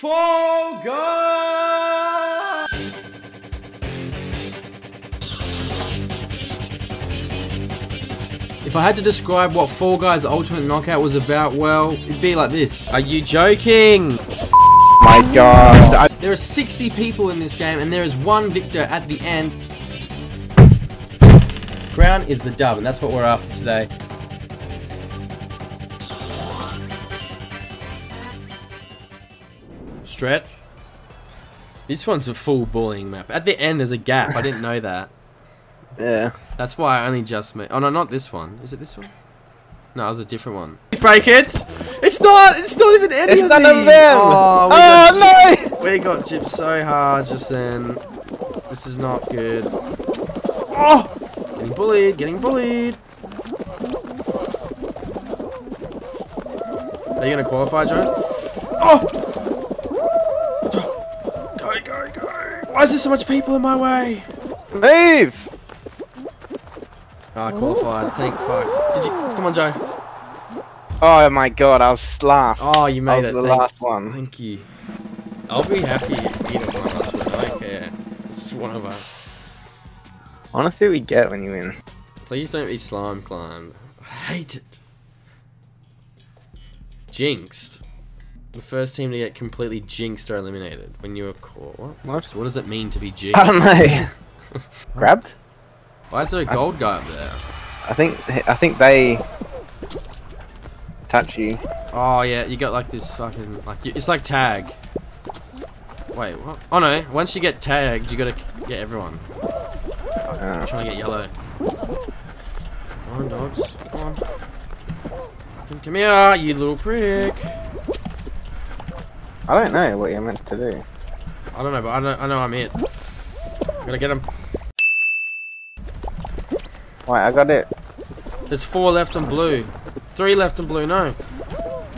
Fall Guys! If I had to describe what Fall Guys Ultimate Knockout was about, well, it'd be like this. Are you joking? My god. There are 60 people in this game and there is one victor at the end. Crown is the dub and that's what we're after today. Stretch. This one's a full bullying map. At the end there's a gap. I didn't know that. Yeah. That's why I only just made... Oh no, not this one. Is it this one? No, it was a different one. Spray kids! It's not even any of them! Oh no! We got gypped so hard just then. This is not good. Oh! Getting bullied, getting bullied. Are you gonna qualify, Joe? Oh! Why is there so much people in my way? Move! Ah, oh, qualified. Thank fuck. Did you? Come on, Joe. Oh my god, I was last. Oh, you made it. I was the last one. Thank you. I'll be happy if either one of us win. I don't care. It's just one of us. I want to see what we get when you win. Please don't be slime climb. I hate it. Jinxed. The first team to get completely jinxed or eliminated when you were caught. What? So what does it mean to be jinxed? I don't know. Grabbed? Why is there a gold guy up there? I think they touch you. Oh yeah, you got like this fucking like it's like tag. Wait, what? Oh no! Once you get tagged, you gotta get everyone. I'm trying to get yellow. Come on, dogs! Come on! Fucking come here, you little prick! I don't know what you're meant to do. I don't know, but I know I'm it. Gotta get him. Wait, I got it. There's 4 left in blue. 3 left in blue, no.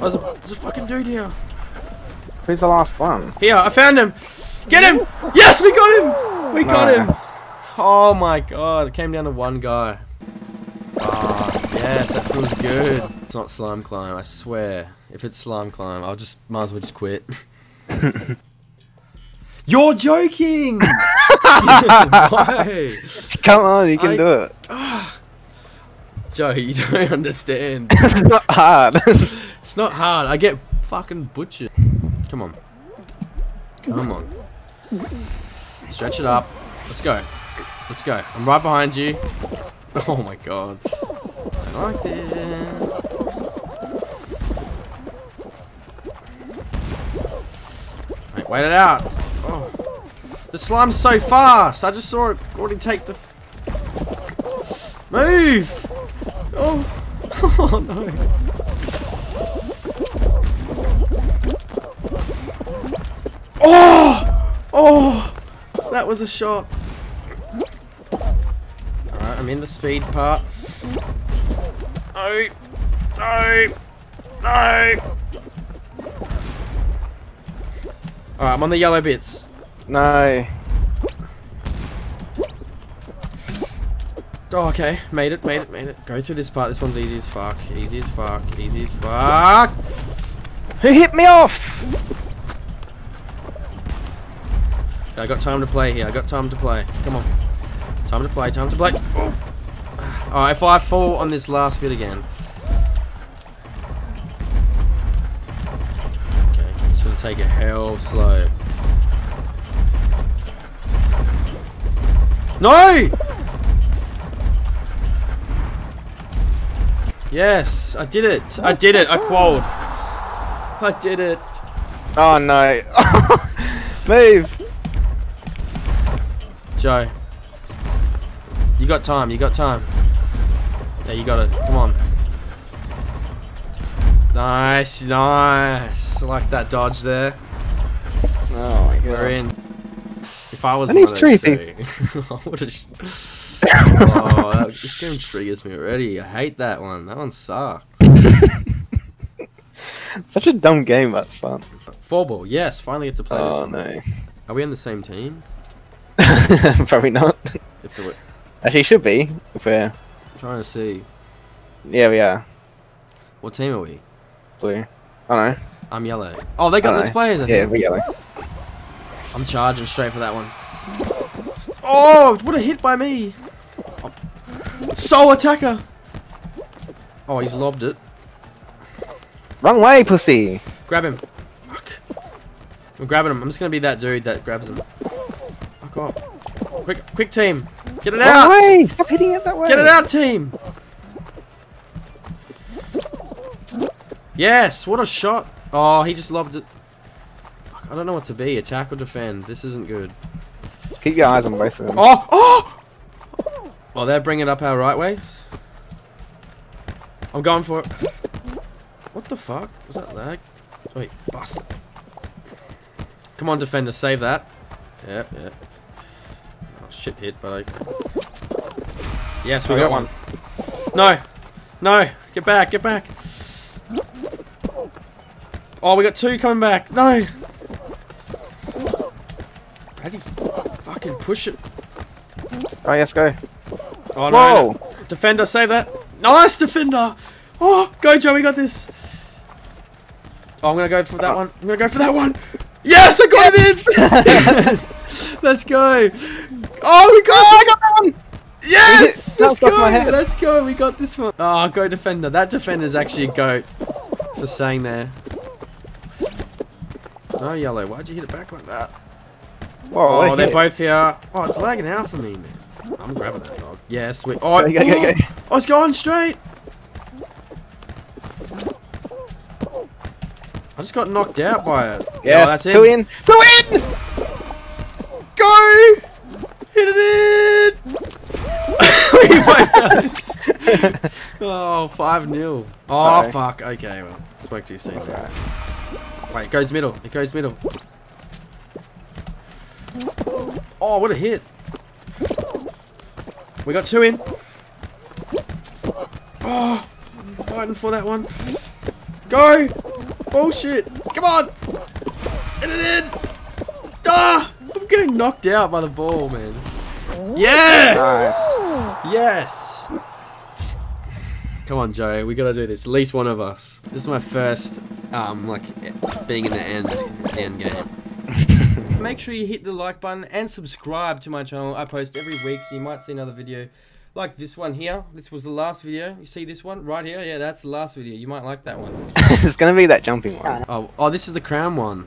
Oh, there's a fucking dude here. Who's the last one? Here, I found him. Get him! Yes, we got him! We got him! Oh my god, it came down to one guy. Ah, yes, that feels good. It's not slime climb, I swear. If it's slime climb, I'll just might as well just quit. You're joking! Why? Come on, you can do it. Joe, you don't understand. It's not hard. It's not hard. I get fucking butchered. Come on. Come on. Stretch it up. Let's go. Let's go. I'm right behind you. Oh my god. I like this. Wait it out! Oh. The slime's so fast! I just saw it already take the... Move! Oh! Oh no! Oh! Oh! That was a shot! Alright, I'm in the speed part. No! No! No! Alright, I'm on the yellow bits. No. Oh, okay. Made it, made it, made it. Go through this part. This one's easy as fuck. Easy as fuck. Easy as fuck. Who hit me off? I got time to play here. I got time to play. Come on. Time to play, time to play. Oh. Alright, if I fall on this last bit again. Take it hell slow. No! Yes, I did it. I did it. I qualled. I did it. Oh no. Move. Joe. You got time. You got time. Yeah, you got it. Come on. Nice, nice. I like that dodge there. Oh my god. We're in. If I was one of those two. What a oh, this game triggers me already. I hate that one. That one sucks. Such a dumb game, that's fun. Four ball, yes. Finally get to play this one. Oh no. Are we on the same team? Probably not. If there were... Actually, should be. If we're... I'm trying to see. Yeah, we are. What team are we? Blue. I don't know. I'm yellow. Oh, they got those players, I think. Yeah, we're yellow. I'm charging straight for that one. Oh, what a hit by me. Oh. Sole attacker. Oh, he's lobbed it. Wrong way, pussy. Grab him. Fuck. I'm grabbing him. I'm just going to be that dude that grabs him. Fuck off. Quick, quick team. Get it out. Wrong way. Stop hitting it that way. Get it out, team. Yes, what a shot. Oh, he just lobbed it. I don't know what to be, attack or defend. This isn't good. Just keep your eyes on both of them. Oh! Oh! Oh, they're bringing up our right ways. I'm going for it. What the fuck? Was that lag? Wait, bust. Come on, defender, save that. Yeah, yeah. Oh, shit hit, but I... Yes, we got one. No! No! Get back, get back! Oh, we got two coming back! No! Ready? Fucking push it. Oh, yes, go. Oh, no. Whoa. Defender, save that. Nice, defender. Oh, go, Joe. We got this. Oh, I'm going to go for that one. I'm going to go for that one. Yes, I got this. Yes. Let's go. Oh, we got I got that one. Yes. Let's go. Let's go. We got this one. Oh, go, defender. That defender's actually a goat for staying there. No, yellow. Why'd you hit it back like that? Whoa, oh, they're both here. Oh, it's lagging out for me, man. I'm grabbing that dog. Yeah, sweet. Oh, go, go, go. Oh, it's going straight. I just got knocked out by it. Yeah, oh, that's it. Two in. Two in! Go! Hit it in! Oh, 5-0. Oh, no. Fuck. Okay, well, smoke too soon. Okay. Wait, it goes middle. It goes middle. Oh, what a hit. We got two in. Oh, I'm fighting for that one. Go! Bullshit! Come on! Get it in! Ah! I'm getting knocked out by the ball, man. Yes! Yes! Come on, Joe. We gotta do this. At least one of us. This is my first, like, being in the end game. Make sure you hit the like button and subscribe to my channel. I post every week, so you might see another video like this one here. This was the last video. You see this one right here? Yeah, that's the last video. You might like that one. It's gonna be that jumping one. Oh, oh, this is the crown one.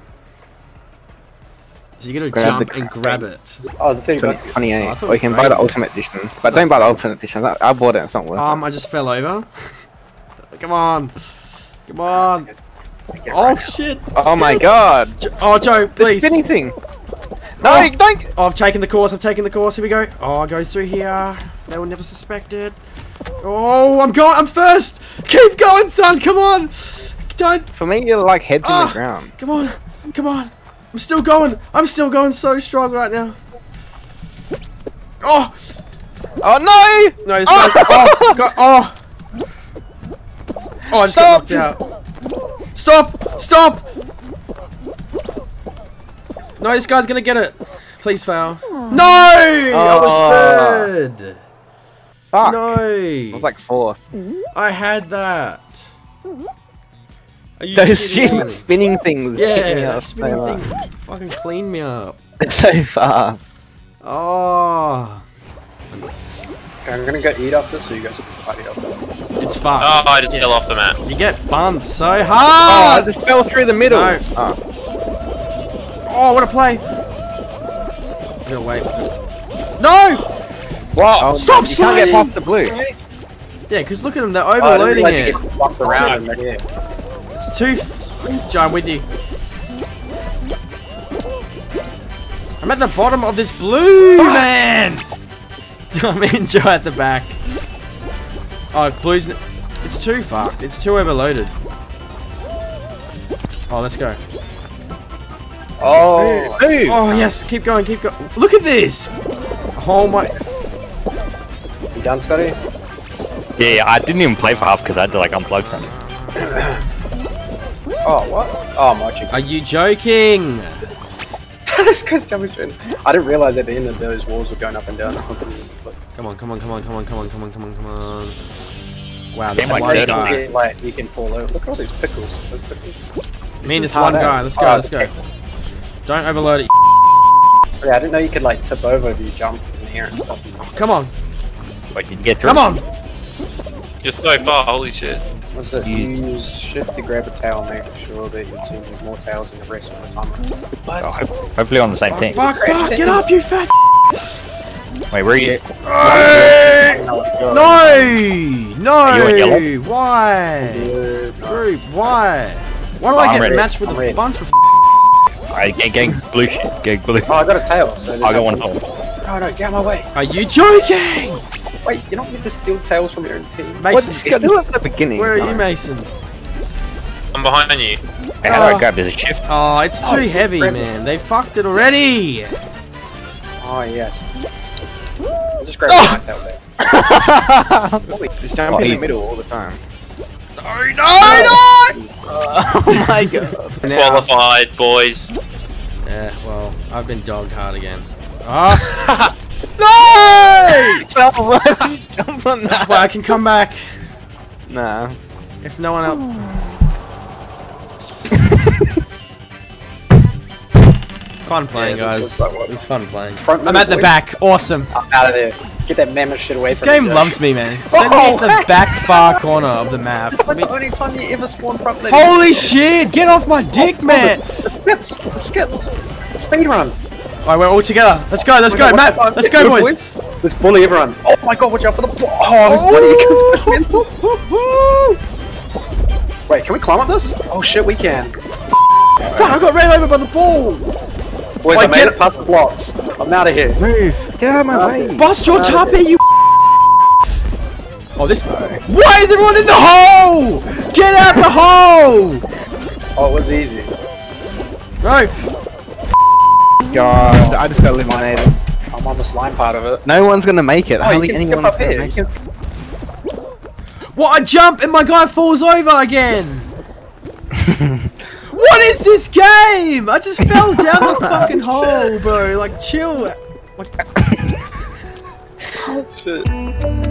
So you gotta jump and grab it. Oh, it's $30.28. Or you can buy the ultimate edition, but don't buy the ultimate edition. I bought it. It's not worth it. I just fell over. Come on, come on. Oh shit! Oh my god! Oh Joe, please! The spinning thing! No, don't! Oh, I've taken the course, I've taken the course, here we go! Oh, it goes through here, they will never suspect it. Oh, I'm going, I'm first! Keep going son, come on! Don't! For me, you're like head to the ground. Come on, come on! I'm still going so strong right now. Oh! Oh no! No, this guy, oh! God, oh! Oh, I just got knocked out. Stop! Stop! No, this guy's gonna get it. Please fail. No! I was third. Fuck. No. I was like fourth. I had that. Those shit spinning things. Yeah, spinning things. Fucking clean me up. They're so fast. Oh. I'm gonna get eat after, so you guys can eat after. It's fast. Oh, I just fell off the map. You get bumped so hard! Oh, I just fell through the middle! No. Oh. Oh, what a play! Get away. No! What? Oh, stop sliding! You can't get past the blue. Yeah, because look at them, they're overloading it. It's too... Joe, I'm with you. I'm at the bottom of this blue, man! I'm in Joe at the back. Oh, blue's... It's too fucked. It's too overloaded. Oh, let's go. Oh. Ooh. Oh, yes. Keep going, keep going. Look at this. Oh, my... You done, Scotty? Yeah, I didn't even play for half because I had to, like, unplug something. Oh, what? Oh, my chicken. Are you joking? This guy's jumping straight. I didn't realise at the end that those walls were going up and down. Come on, come on, come on, come on, come on, come on, come on, come on. Wow, this is like you can fall over. Look at all these pickles. Those pickles. Me and this one guy. Let's go. Let's go. Don't overload it. Yeah, I didn't know you could like tip over if you jump in the air and stuff. Come on. Wait, did you get through? Come on. You're so far. Holy shit. What's this? Use shift to grab a tail, make sure that your team has more tails than the rest of the time. What? Oh, hopefully on the same team. Fuck! Get up, you fat. Wait, where are you? No! No! Why? Group, why? Why do I get matched with a bunch of Alright, gang blue shit, gang blue. Oh, I got a tail, so I got one top. Oh no, get out of my way. Are you joking? Wait, you're not meant to steal tails from your own team. Mason, you do it at the beginning. Where are you, Mason? I'm behind you. Hey, how do I grab? There's a shift. Oh, it's too heavy, man. They fucked it already. Oh, yes. Just grab my tail there. Just jump in the middle all the time. No, no, no! Oh my god. Qualified, boys. Yeah, well, I've been dogged hard again. Oh. No! Jump on that. Well, I can come back. Nah. If no one else. Fun playing, guys. It was fun playing. I'm at the back. Awesome. I'm out of there. Get that mammoth shit away from me. This game loves me, man. Send me to the back far corner of the map. It's like the only time you ever spawn properly. Holy shit! Get off my dick, man! The skips! The speed run! Alright, we're all together. Let's go, let's go, Matt! Let's go, boys! Let's bully everyone. Oh my god, watch out for the block! Oh, wait, can we climb up this? Oh shit, we can. Fuck, I got ran over by the ball! Boys, I made it past the blocks. I'm out of here. Move. Get out of my way. Bust your top here, you. Oh, this. Why is everyone in the hole? Get out the hole! Oh, it was easy. No. God, I just got eliminated. I'm on the slime part of it. No one's gonna make it. I don't think anyone's up here. Make it. What? I jump and my guy falls over again. What is this game? I just fell down the fucking hole, bro. Like, chill. Like... oh, shit.